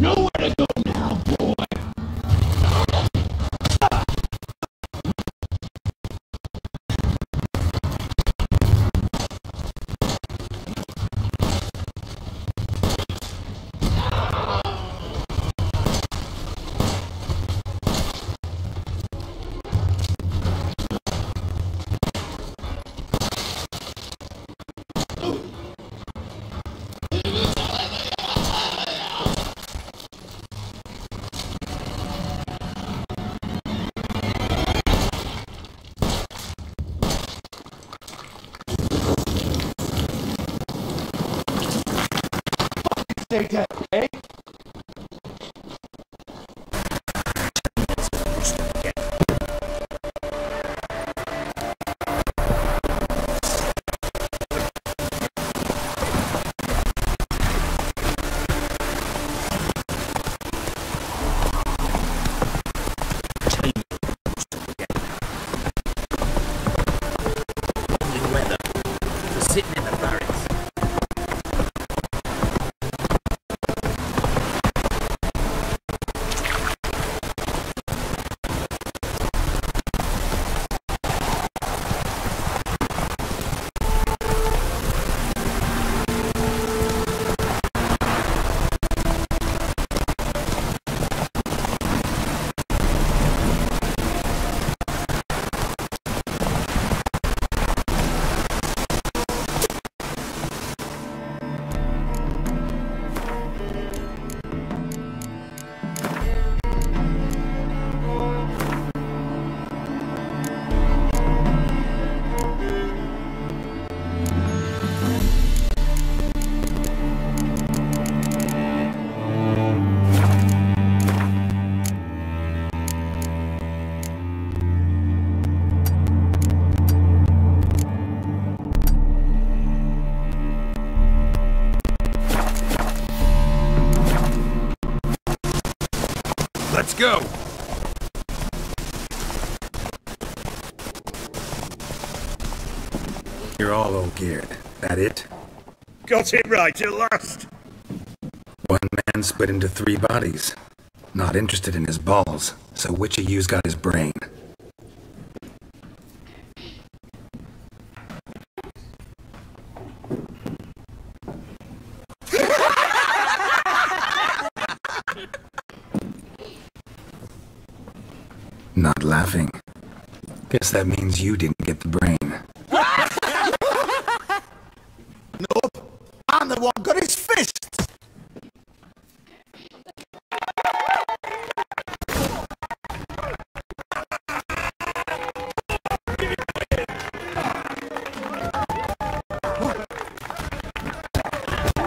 nowhere to go now, boy. Take that, eh? Go! You're all old geared, that it? Got it right at last! One man split into three bodies. Not interested in his balls, so which of you's got his brain? Not laughing. Guess that means you didn't get the brain. Nope. I'm the one got his fist.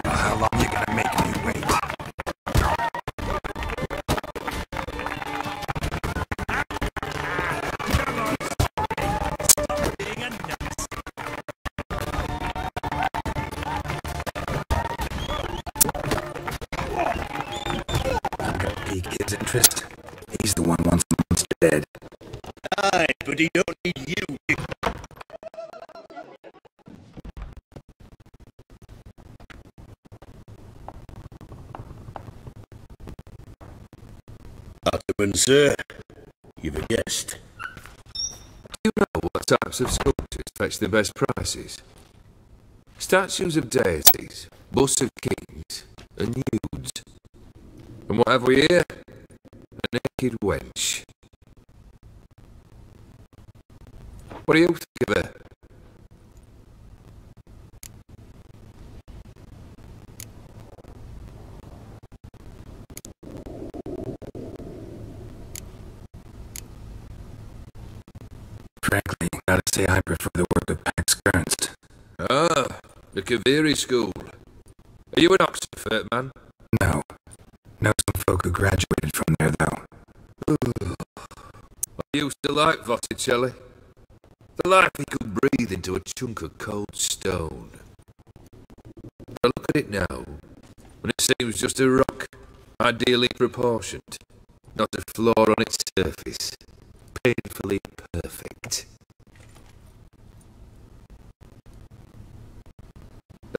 How long you gonna make me wait? Interest. He's the one wants the monster dead. Aye, but he don't need you. Ottoman, sir, you've a guest. Do you know what types of sculptures fetch the best prices? Statues of deities, busts of kings, and nudes. And what have we here? A naked wench. What do you think of her? Frankly, gotta say I prefer the work of Max Ernst. Ah, the Kaviri School. Are you an Oxford man? No. Know some folk who graduated from there, though. Ooh. I used to like Botticelli. The life he could breathe into a chunk of cold stone. But I look at it now, and it seems just a rock, ideally proportioned. Not a flaw on its surface. Painfully perfect.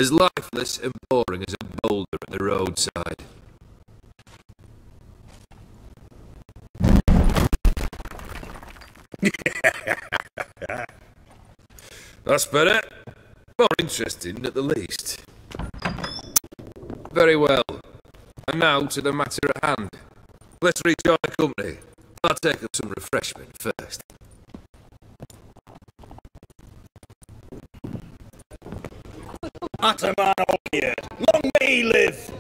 As lifeless and boring as a boulder at the roadside. That's better. More interesting, at the least. Very well. And now to the matter at hand. Let's rejoin the company. Partake of some refreshment first. Ataman Ogier, long may he live!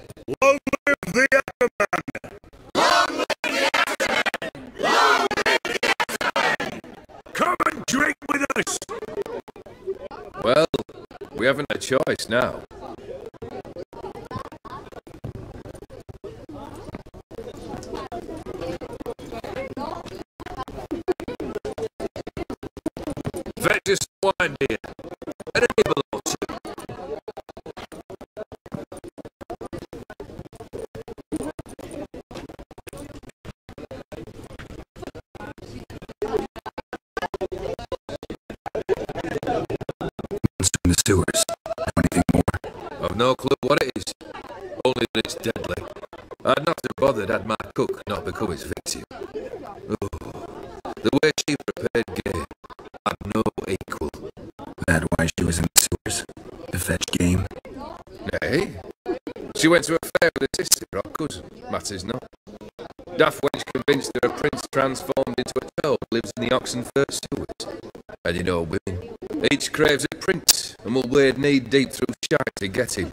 Long live the Ataman! Long live the Ataman! Long live the Ataman! Come and drink with us! Well, we haven't a choice now. Fetch us some wine, dear. And a nibble or two. In the sewers. Anything more? I've no clue what it is. Only that it's deadly. I'd not have bothered had my cook not become its victim. Oh, the way she prepared game had no equal. That why she was in the sewers? To fetch game? Nay. She went to a fair with her sister or cousin. Matters not. Daft wench convinced that a prince transformed into a toad lives in the Oxenfurt sewers. And you know women. Each craves a prince, and will wade knee-deep through shite to get him.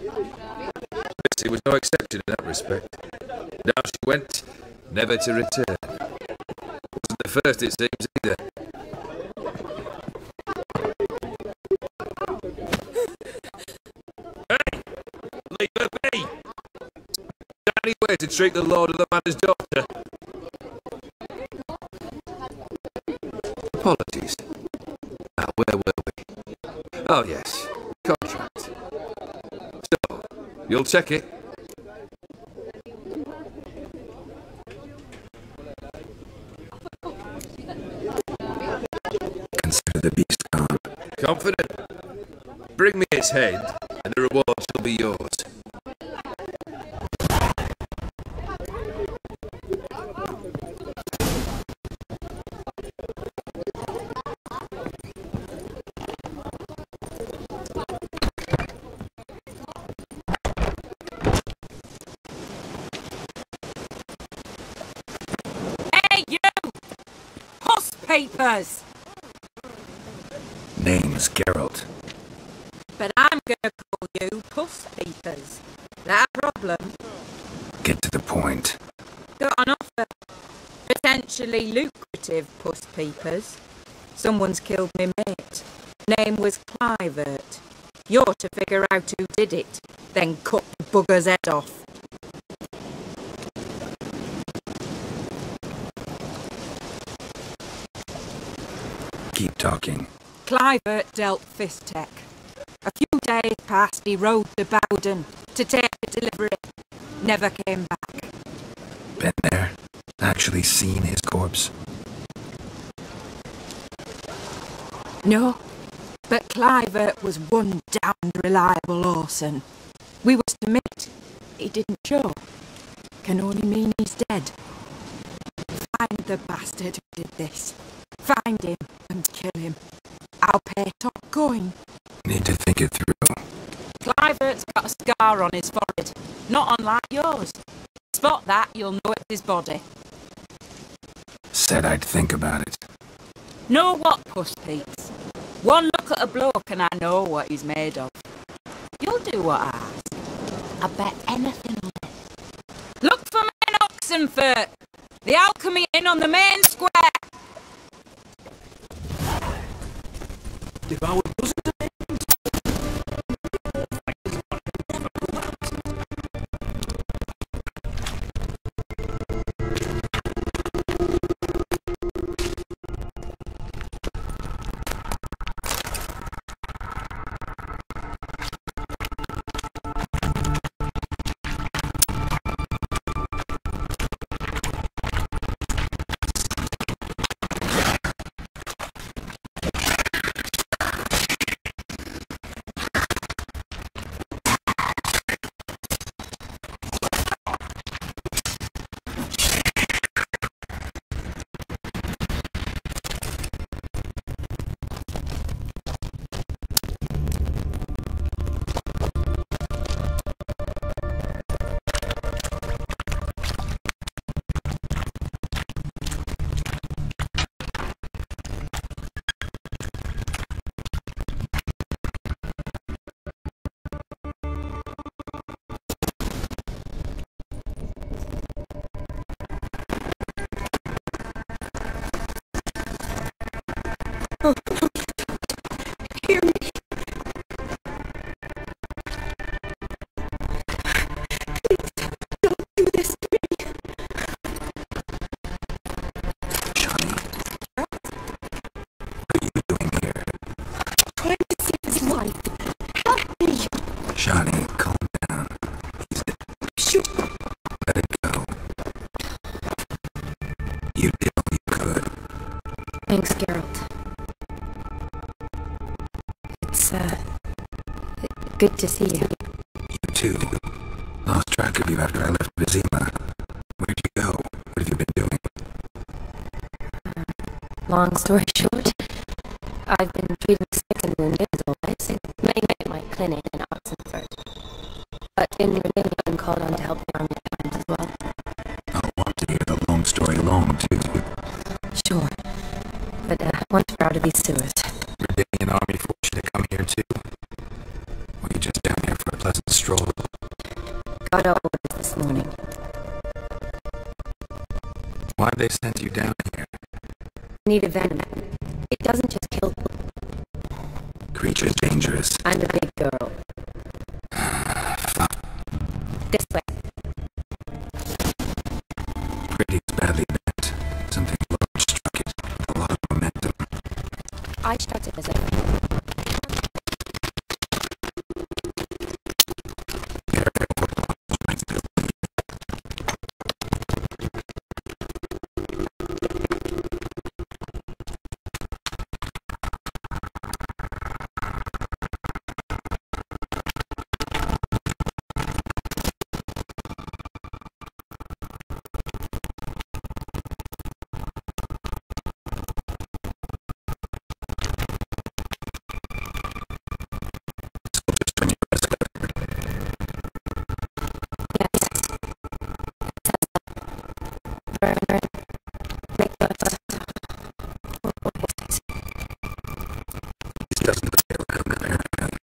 Bessie was no exception in that respect. Down she went, never to return. Wasn't the first, it seems, either. Hey! Leave her be! Is there any way to treat the lord of the manor's daughter? Apologies. Where were we? Oh yes, contract. So, you'll check it. Consider the beast gone. Confident. Bring me its head, and the reward shall be yours. Papers. Name's Geralt. But I'm gonna call you Puss Peepers. That problem. Get to the point. Got an offer. Potentially lucrative Puss Peepers. Someone's killed me mate. Name was Clivert. You're to figure out who did it, then cut the bugger's head off. Keep talking. Clivert dealt Fistech. A few days passed, he rode to Bowden to take a delivery. Never came back. Been there? Actually seen his corpse? No, but Clivert was one damned reliable Orson. We was to meet. He didn't show. Can only mean he's dead. Find the bastard who did this. Find him and kill him. I'll pay top coin. Need to think it through. Clivert's got a scar on his forehead, not unlike yours. Spot that, you'll know it's his body. Said I'd think about it. Know what, Puss Peeps? One look at a bloke and I know what he's made of. You'll do what I ask. I bet anything on it. Look for me in Oxenfurt. The Alchemy Inn on the main square. Devoured dozens of names. Thanks, Geralt. It's, good to see you. You too. Lost track of you after I left Vizima. Where'd you go? What have you been doing? Long story short, I've been treating sick and wounded as always, and many at my clinic in Oxenfurt. But in Virginia, I'm called on to help the army at times as well. I'll want to hear the long story long, too. Sure. But once we're out of these sewers. Ridiculous army forced you to come here too. Were you just down here for a pleasant stroll? Got our orders this morning. Why'd they send you down here? Need a venom. It doesn't just kill people. Creature's dangerous. I'm a big girl. Fuck. This way. Pretty's badly bent. Something. I shot it as a...